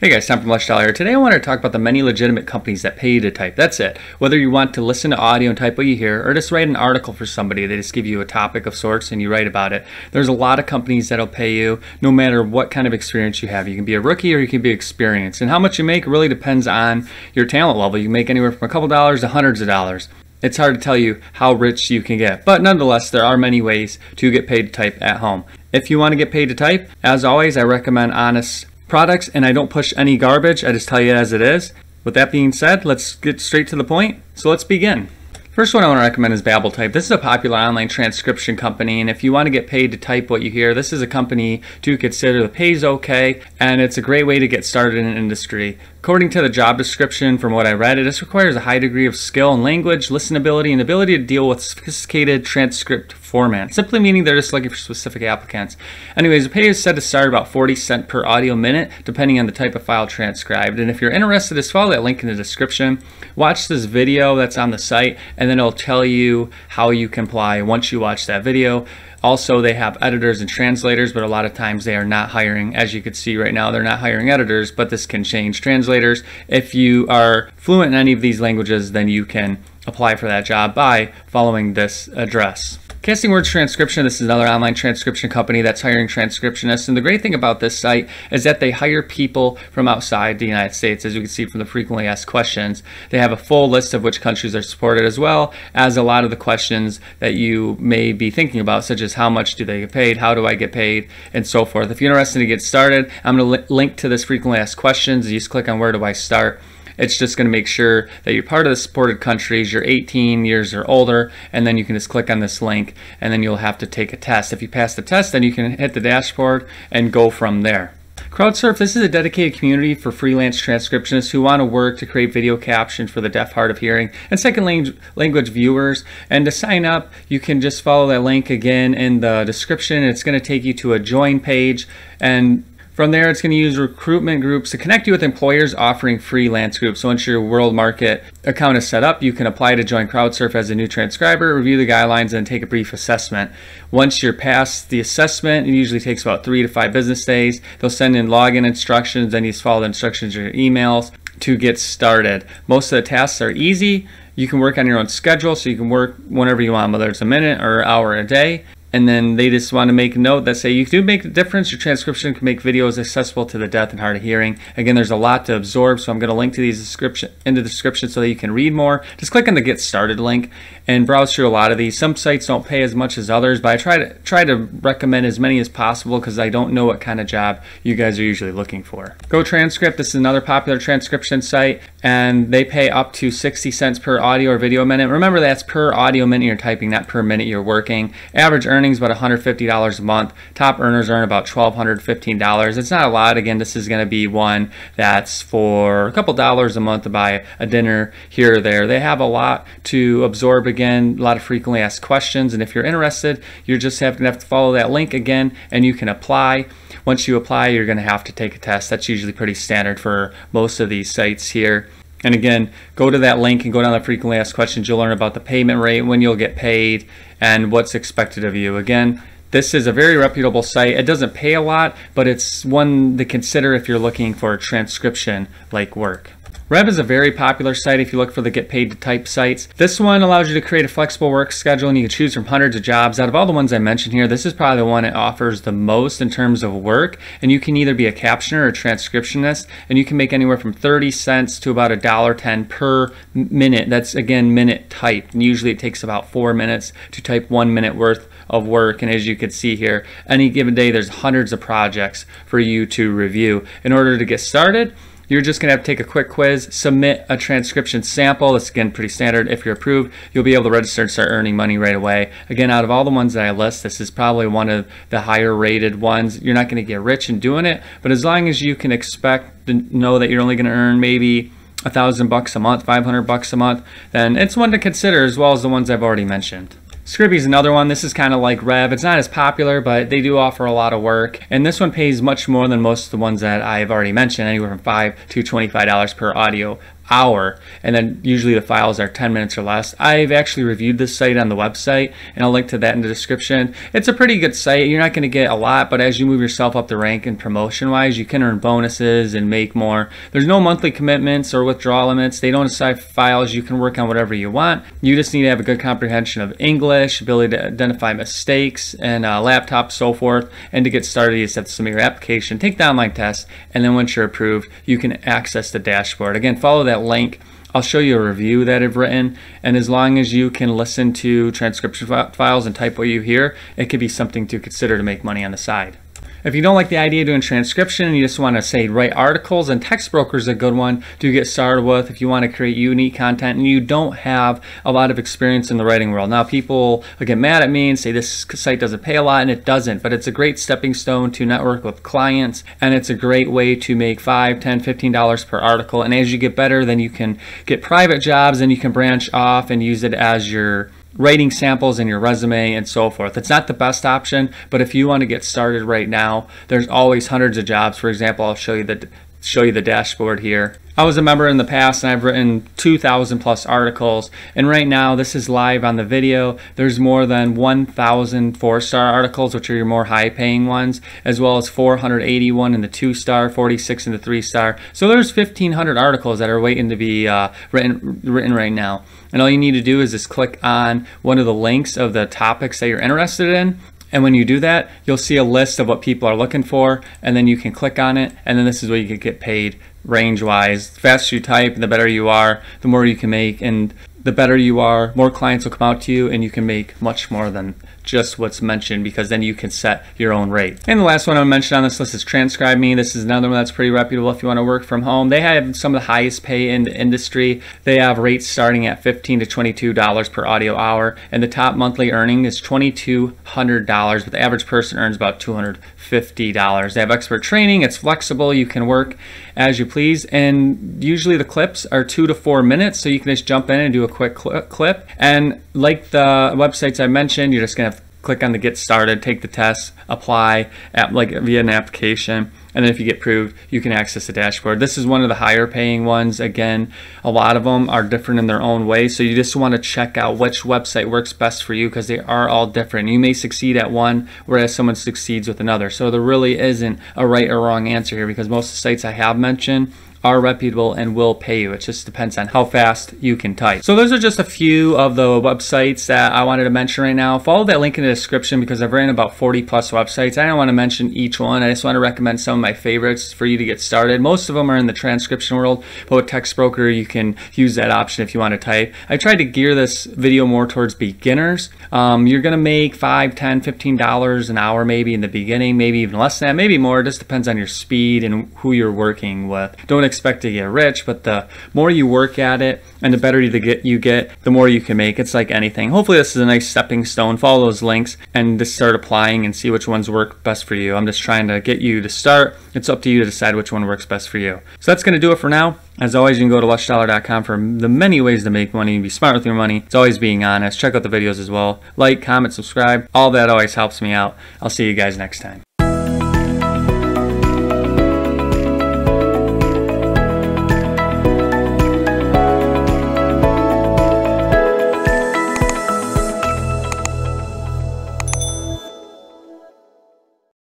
Hey guys, Tom from Lush Dollar. Today I want to talk about the many legitimate companies that pay you to type. That's it. Whether you want to listen to audio and type what you hear, or just write an article for somebody, they just give you a topic of sorts and you write about it. There's a lot of companies that'll pay you no matter what kind of experience you have. You can be a rookie or you can be experienced. And how much you make really depends on your talent level. You can make anywhere from a couple dollars to hundreds of dollars. It's hard to tell you how rich you can get, but nonetheless, there are many ways to get paid to type at home. If you want to get paid to type, as always, I recommend honest products, and I don't push any garbage. I just tell you as it is. With that being said, let's get straight to the point. So let's begin. First one I want to recommend is BabbleType. This is a popular online transcription company, and if you want to get paid to type what you hear, this is a company to consider. The pay's okay, and it's a great way to get started in an industry. According to the job description, from what I read, it just requires a high degree of skill in language, listenability, and ability to deal with sophisticated transcript format. Simply meaning they're just looking for specific applicants. Anyways, the pay is set to start about 40 cents per audio minute, depending on the type of file transcribed. And if you're interested, just follow that link in the description. Watch this video that's on the site, and then it'll tell you how you can apply once you watch that video. Also, they have editors and translators, but a lot of times they are not hiring. As you can see right now, they're not hiring editors, but this can change. Translators, if you are fluent in any of these languages, then you can apply for that job by following this address. CastingWords Transcription, this is another online transcription company that's hiring transcriptionists, and the great thing about this site is that they hire people from outside the United States, as you can see from the frequently asked questions. They have a full list of which countries are supported, as well as a lot of the questions that you may be thinking about, such as how much do they get paid, how do I get paid, and so forth. If you're interested to get started, I'm going to link to this frequently asked questions. You just click on where do I start. It's just going to make sure that you're part of the supported countries, you're 18 years or older, and then you can just click on this link, and then you'll have to take a test. If you pass the test, then you can hit the dashboard and go from there. CrowdSurf, this is a dedicated community for freelance transcriptionists who want to work to create video captions for the deaf, hard of hearing, and second language viewers. And to sign up, you can just follow that link again in the description. It's going to take you to a join page, and from there, it's going to use recruitment groups to connect you with employers offering freelance groups. So once your world market account is set up, you can apply to join CrowdSurf as a new transcriber, review the guidelines, and take a brief assessment. Once you're past the assessment, it usually takes about 3 to 5 business days. They'll send in login instructions, then you just follow the instructions in your emails to get started. Most of the tasks are easy. You can work on your own schedule, so you can work whenever you want, whether it's a minute or an hour a day. And then they just want to make a note that say you do make a difference. Your transcription can make videos accessible to the deaf and hard of hearing. Again, there's a lot to absorb, so I'm going to link to these in the description so that you can read more. Just click on the Get Started link and browse through a lot of these. Some sites don't pay as much as others, but I try to recommend as many as possible because I don't know what kind of job you guys are usually looking for. GoTranscript, this is another popular transcription site, and they pay up to 60 cents per audio or video minute. Remember, that's per audio minute you're typing, not per minute you're working. Average earnings about $150 a month. Top earners earn about $1,215. It's not a lot. Again, this is going to be one that's for a couple dollars a month to buy a dinner here or there. They have a lot to absorb, again, a lot of frequently asked questions, and if you're interested, you're just going to have to follow that link again and you can apply. Once you apply, you're going to have to take a test. That's usually pretty standard for most of these sites here. And again, go to that link and go down the frequently asked questions. You'll learn about the payment rate, when you'll get paid, and what's expected of you. Again, this is a very reputable site. It doesn't pay a lot, but it's one to consider if you're looking for transcription-like work. Rev is a very popular site if you look for the get paid to type sites. This one allows you to create a flexible work schedule, and you can choose from hundreds of jobs. Out of all the ones I mentioned here, this is probably the one that offers the most in terms of work, and you can either be a captioner or a transcriptionist, and you can make anywhere from 30 cents to about $1.10 per minute. That's, again, minute typed, and usually it takes about 4 minutes to type 1 minute worth of work. And as you can see here, any given day there's hundreds of projects for you to review. In order to get started, you're just going to have to take a quick quiz, submit a transcription sample. That's, again, pretty standard. If you're approved, you'll be able to register and start earning money right away. Again, out of all the ones that I list, this is probably one of the higher rated ones. You're not going to get rich in doing it, but as long as you can expect to know that you're only going to earn maybe $1,000 a month, $500 a month, then it's one to consider, as well as the ones I've already mentioned. Scribie is another one. This is kind of like Rev. It's not as popular, but they do offer a lot of work. And this one pays much more than most of the ones that I've already mentioned, anywhere from $5 to $25 per audio hour, and then usually the files are 10 minutes or less. I've actually reviewed this site on the website, and I'll link to that in the description. It's a pretty good site. You're not going to get a lot, but as you move yourself up the rank and promotion wise, you can earn bonuses and make more. There's no monthly commitments or withdrawal limits. They don't assign files. You can work on whatever you want. You just need to have a good comprehension of English, ability to identify mistakes and laptops, so forth. And to get started, you just have to submit your application, take the online test, and then once you're approved, you can access the dashboard. Again, follow that link. I'll show you a review that I've written, and as long as you can listen to transcription files and type what you hear, it could be something to consider to make money on the side. If you don't like the idea of doing transcription and you just want to, say, write articles, and Textbroker is a good one to get started with if you want to create unique content and you don't have a lot of experience in the writing world. Now, people get mad at me and say this site doesn't pay a lot, and it doesn't, but it's a great stepping stone to network with clients, and it's a great way to make $5, $10, $15 per article. And as you get better, then you can get private jobs and you can branch off and use it as your writing samples in your resume and so forth. It's not the best option, but if you want to get started right now, there's always hundreds of jobs. For example, I'll show you the dashboard here. I was a member in the past, and I've written 2,000 plus articles, and right now this is live on the video. There's more than 1,000 4-star articles, which are your more high paying ones, as well as 481 in the 2-star, 46 in the 3-star. So there's 1,500 articles that are waiting to be written right now. And all you need to do is just click on one of the links of the topics that you're interested in. And when you do that, you'll see a list of what people are looking for, and then you can click on it. And then this is where you can get paid range-wise. The faster you type, the better you are, the more you can make. And the better you are, more clients will come out to you, and you can make much more than just what's mentioned, because then you can set your own rate. And the last one I mentioned on this list is TranscribeMe. This is another one that's pretty reputable if you want to work from home. They have some of the highest pay in the industry. They have rates starting at $15 to $22 per audio hour, and the top monthly earning is $2,200, but the average person earns about $250. They have expert training. It's flexible. You can work as you please, and usually the clips are 2 to 4 minutes, so you can just jump in and do a quick clip. And like the websites I mentioned, you're just going to click on the get started, take the test, apply via an application, and then if you get approved, you can access the dashboard. This is one of the higher paying ones. Again, a lot of them are different in their own way, so you just want to check out which website works best for you, because they are all different. You may succeed at one, whereas someone succeeds with another. So there really isn't a right or wrong answer here, because most of the sites I have mentioned are reputable and will pay you. It just depends on how fast you can type. So those are just a few of the websites that I wanted to mention right now. Follow that link in the description, because I've ran about 40 plus websites. I don't want to mention each one. I just want to recommend some of my favorites for you to get started. Most of them are in the transcription world, but with Textbroker, you can use that option if you want to type. I tried to gear this video more towards beginners. You're going to make $5, $10, $15 an hour maybe in the beginning, maybe even less than that, maybe more. It just depends on your speed and who you're working with. Don't expect to get rich, but the more you work at it and the better you get, the more you can make. It's like anything. Hopefully this is a nice stepping stone. Follow those links and just start applying and see which ones work best for you. I'm just trying to get you to start. It's up to you to decide which one works best for you. So that's going to do it for now. As always, you can go to lushdollar.com for the many ways to make money and be smart with your money. It's always being honest. Check out the videos as well. Like, comment, subscribe. All that always helps me out. I'll see you guys next time.